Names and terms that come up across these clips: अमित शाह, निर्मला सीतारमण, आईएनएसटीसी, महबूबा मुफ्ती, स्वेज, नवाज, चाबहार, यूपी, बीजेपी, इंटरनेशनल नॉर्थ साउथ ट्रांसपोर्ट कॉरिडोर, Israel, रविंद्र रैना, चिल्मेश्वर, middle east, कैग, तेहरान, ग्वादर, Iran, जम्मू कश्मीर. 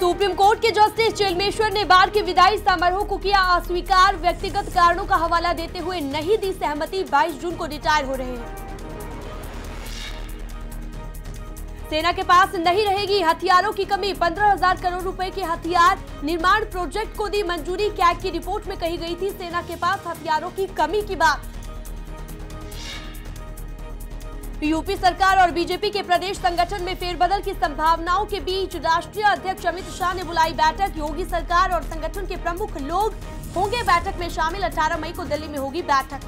Supreme court के justice चिल्मेश्वर ने bar के विदाई समारोह को किया अस्वीकार, व्यक्तिगत कारणों का हवाला देते हुए नहीं दी सहमति। 22 जून को रिटायर हो रहे हैं। सेना के पास नहीं रहेगी हथियारों की कमी। 15,000 करोड़ रुपए के हथियार निर्माण प्रोजेक्ट को दी मंजूरी। कैग की रिपोर्ट में कही गई थी सेना के पास हथियारों की कमी की बात। यूपी सरकार और बीजेपी के प्रदेश संगठन में फेरबदल की संभावनाओं के बीच राष्ट्रीय अध्यक्ष अमित शाह ने बुलाई बैठक। योगी सरकार और संगठन के प्रमुख लोग होंगे बैठक में शामिल। 18 मई को दिल्ली में होगी बैठक।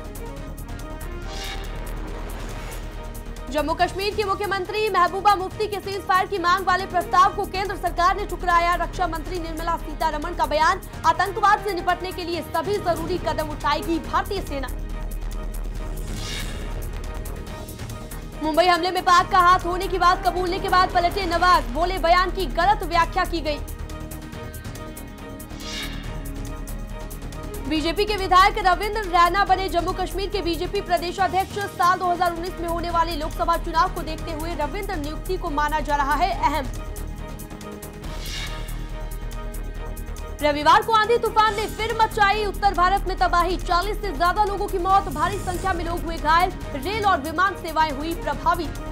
जम्मू कश्मीर की मुख्यमंत्री महबूबा मुफ्ती के सीज फायर की मांग वाले प्रस्ताव को केंद्र सरकार ने ठुकराया। रक्षा मंत्री निर्मला सीतारमण का बयान, आतंकवाद से निपटने के लिए सभी जरूरी कदम उठाएगी भारतीय सेना। मुंबई हमले में पाक का हाथ होने की बात कबूलने के बाद पलटे नवाज, बोले बयान की गलत व्याख्या की गई। बीजेपी के विधायक रविंद्र रैना बने जम्मू कश्मीर के बीजेपी प्रदेश अध्यक्ष। साल 2019 में होने वाले लोकसभा चुनाव को देखते हुए रविंद्र नियुक्ति को माना जा रहा है अहम। रविवार को आंधी तूफान ने फिर मचाई उत्तर भारत में तबाही। 40 से ज्यादा लोगों की मौत, भारी संख्या में लोग हुए घायल। रेल और विमान सेवाएं हुई प्रभावित।